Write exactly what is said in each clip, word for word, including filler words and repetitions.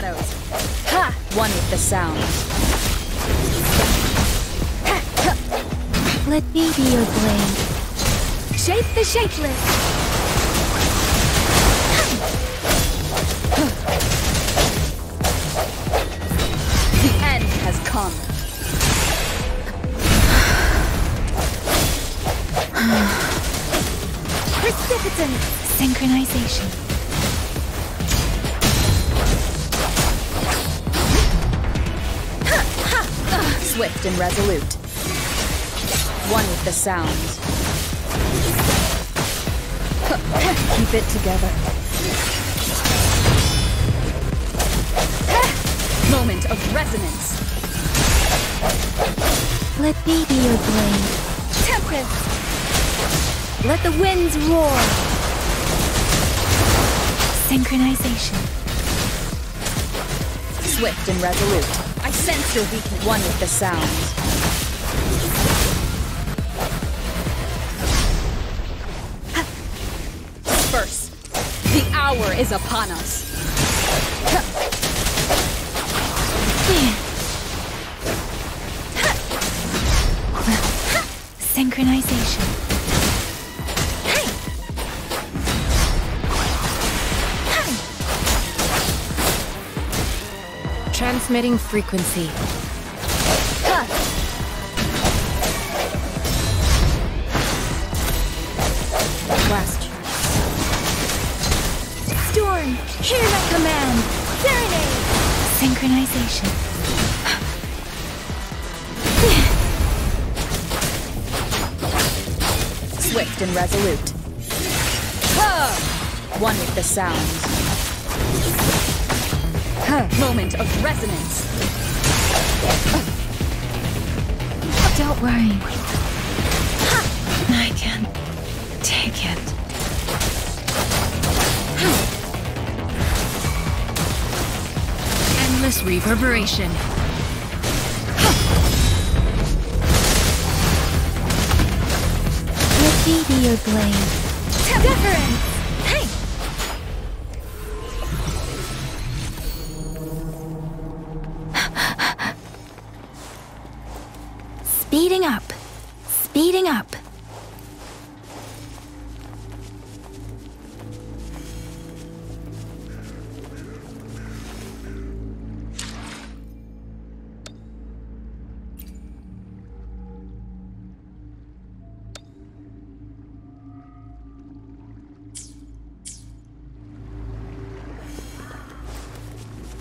shadows. Ha! One with the sound. Ha! Ha! Let me be your blade. Shape the shapeless. The end has come. Precipitant synchronization. Swift and resolute. One with the sound. Keep it together. Moment of resonance. Let me be your blade. Tempest! Let the winds roar. Synchronization. Swift and resolute. I sense your weakness. One with the sound. Ha. Disperse. The hour is upon us. Ha. Ha. Ha. Synchronization. Hey. Transmitting frequency. Ha. Blast. Storm, hear my command. Serenade. Synchronization. Swift and resolute. Ha. One with the sound. Moment of resonance. Don't worry. I can take it. Endless reverberation. Let me be your blade. Difference. Speeding up. Speeding up.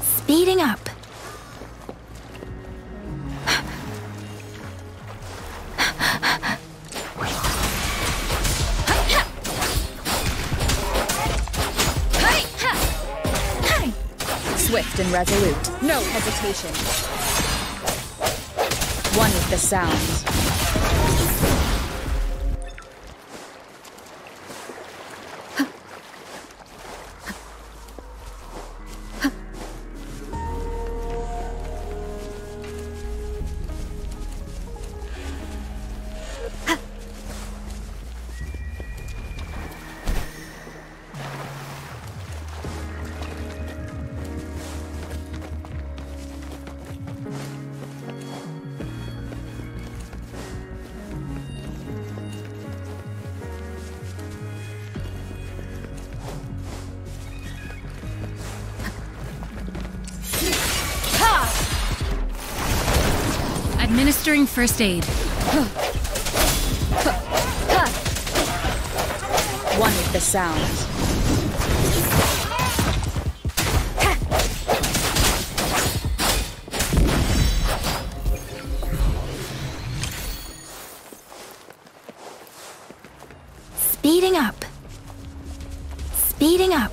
Speeding up. Swift and resolute. No hesitation. One with the sound. Administering first aid. One with the sound. Speeding up. Speeding up.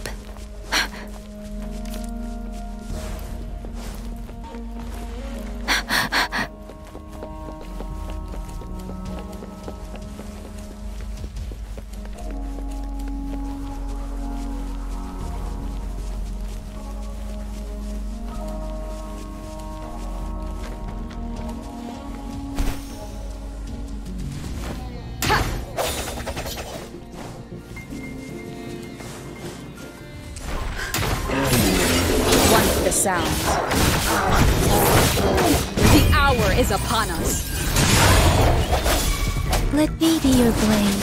the sounds. The hour is upon us. Let me be your blade.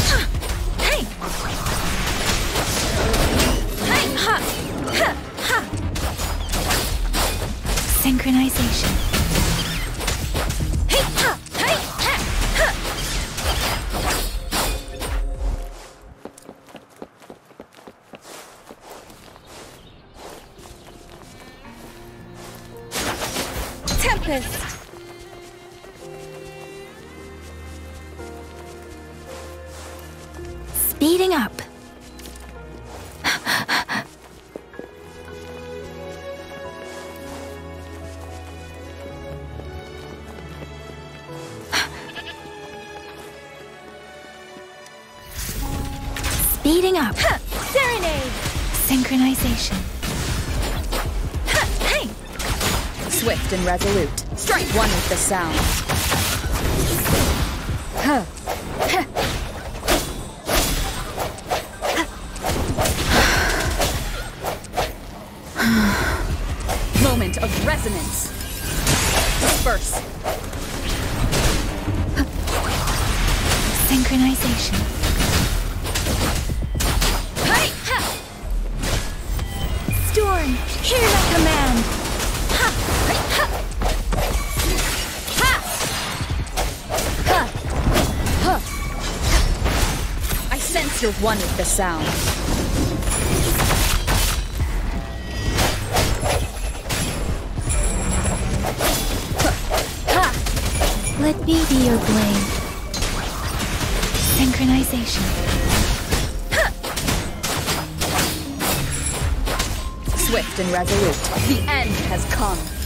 Ha! Hey! Hey! Ha! Ha! Ha! Synchronization. Hey! Ha! Hey! Ha! Ha! Tempest. Speeding up. Speeding up. Huh, serenade. Synchronization. Swift and resolute. Strike one with the sound. Huh. Huh. Huh. Moment of resonance. Disperse. Huh. Synchronization. Hey. Huh. Storm, hear my command. I sense you're one with the sound. Let me be your blade. Synchronization. Swift and resolute. The end has come.